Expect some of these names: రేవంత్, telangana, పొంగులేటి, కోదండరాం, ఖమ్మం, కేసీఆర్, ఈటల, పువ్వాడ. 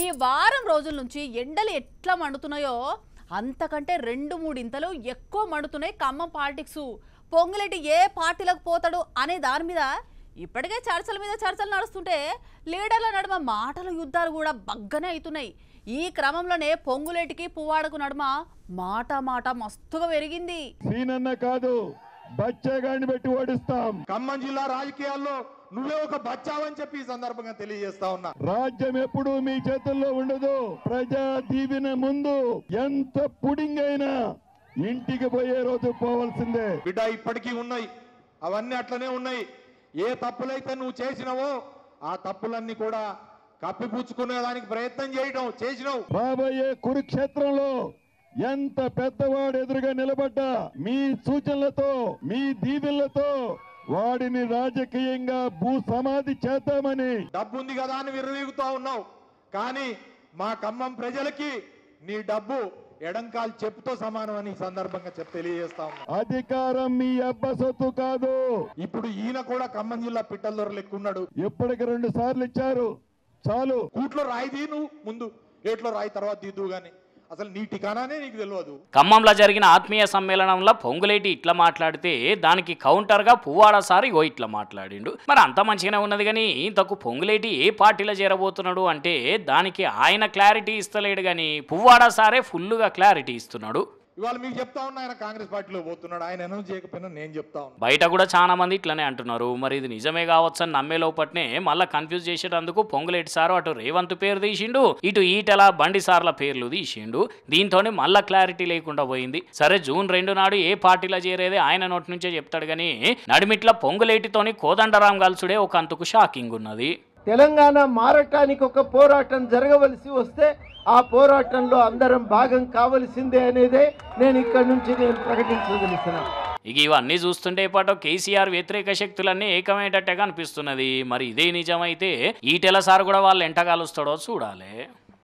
ఈ వారం రోజుల నుంచి ఎండలు ఎట్లా మండుతున్నాయో అంతకంటే 2-3 ఇంతలు ఎక్కువ మండుతున్నాయి ఖమ్మం పాలిటిక్స్. పొంగులేటి ఏ పార్టీలకు పోతాడు అనే దాని మీద ఇప్పటికే చర్చలు నడుస్తుంటే లీడర్ల నడుమ మాటల యుద్ధాలు కూడా బగ్గనే అవుతున్నాయి. ఈ క్రమంలోనే పొంగులేటికి పువ్వాడకు నడుమ మాట మస్తుగా పెరిగింది. సీనన్న కాదు బచ్చగాని పెట్టి ఓడిస్తాం. ఖమ్మం జిల్లా రాజకీయాల్లో నువ్వే ఒక బచ్చావని చెప్పి ఈ సందర్భంగా తెలియజేస్తా ఉన్నా. రాజ్యం ఎప్పుడు మీ చేతుల్లో ఉండదు. ప్రజా దీవెన ముందు ఎంత పుడింగ్ అయినా ఇంటికి పోయే రోజు పోవాల్సిందే. బిడ్డ ఇప్పటికీ ఉన్నాయి, అవన్నీ అట్లనే ఉన్నాయి. ఏ తప్పులైతే నువ్వు చేసినావో ఆ తప్పులన్నీ కూడా కప్పిపుచ్చుకునే దానికి ప్రయత్నం చేయడం చేసినావు. రాబోయే కురుక్షేత్రంలో ఎంత పెద్దవాడు ఎదురుగా నిలబడ్డా మీ సూచనలతో మీ దీవెనలతో వాడిని రాజకీయంగా భూ సమాధి చేద్దామని. డబ్బుంది కదా అని విర్రవీగుతా ఉన్నావు, కానీ మా ఖమ్మం ప్రజలకి నీ డబ్బు ఎడంకాలు చెప్పుతో సమానం అని సందర్భంగా తెలియజేస్తా ఉన్నాం. అధికారం మీ అబ్బ సొత్తు కాదు. ఇప్పుడు ఈయన కూడా ఖమ్మం జిల్లా పిట్టల దొర లెక్కున్నాడు. ఇప్పటికి 2 సార్లు ఇచ్చారు, చాలు. కూట్లో రాయి దీ, నువ్వు ముందు ఏట్లో రాయి తర్వాత దిద్దువు గాని అసలు నీ టికానానే నీకు తెలియదు. ఖమ్మంలో జరిగిన ఆత్మీయ సమ్మేళనంలో పొంగులేటి ఇట్లా మాట్లాడితే దానికి కౌంటర్గా పువ్వాడ సార్ ఇగో ఇట్లా మాట్లాడిండు. మరి అంత మంచిగానే ఉన్నది, కానీ ఇంతకు పొంగులేటి ఏ పార్టీలో చేరబోతున్నాడు అంటే దానికి ఆయన క్లారిటీ ఇస్తలేడు, కానీ పువ్వాడ సారే ఫుల్గా క్లారిటీ ఇస్తున్నాడు. ఇవాళ మీకు చెప్తా ఉన్నా ఆయన కాంగ్రెస్ పార్టీలో పోతున్నాడు. ఆయన అనౌన్స్ చేయకపోయినా నేను చెప్తా ఉన్నా. బయట కూడా చాలా మంది ఇట్లనే అంటున్నారు. మరి ఇది నిజమే కావచ్చు అని నమ్మే లోపట్నే మళ్ళీ కన్ఫ్యూజ్ చేసేటందుకు పొంగులేటి సారు అటు రేవంత్ పేరు తీసిండు, ఇటు ఈటల బండి సార్ల పేర్లు తీసిండు. దీంతోనే మళ్ళా క్లారిటీ లేకుండా పోయింది. సరే జూన్ 2 నాడు ఏ పార్టీలో చేరేది ఆయన నోటి నుంచే చెప్తాడు, కానీ నడిమిట్ల పొంగులేటితోని కోదండరాం కలుసుడే ఒక అంతకు షాకింగ్ ఉన్నది. తెలంగాణ మారటానికి ఒక పోరాటం జరగవలసి వస్తే ఆ పోరాటంలో అందరం భాగం కావలసిందే అనేదే నేను ఇక్కడ నుంచి నేను ప్రకటించదలుస్తున్నాను. ఇక ఇవన్నీ చూస్తుంటే పాటు కేసీఆర్ వ్యతిరేక శక్తులన్నీ ఏకమయ్యేటట్టుగా అనిపిస్తున్నది. మరి ఇదే నిజమైతే ఈటెల సార్ కూడా వాళ్ళు ఎంటగాలుస్తాడో చూడాలి.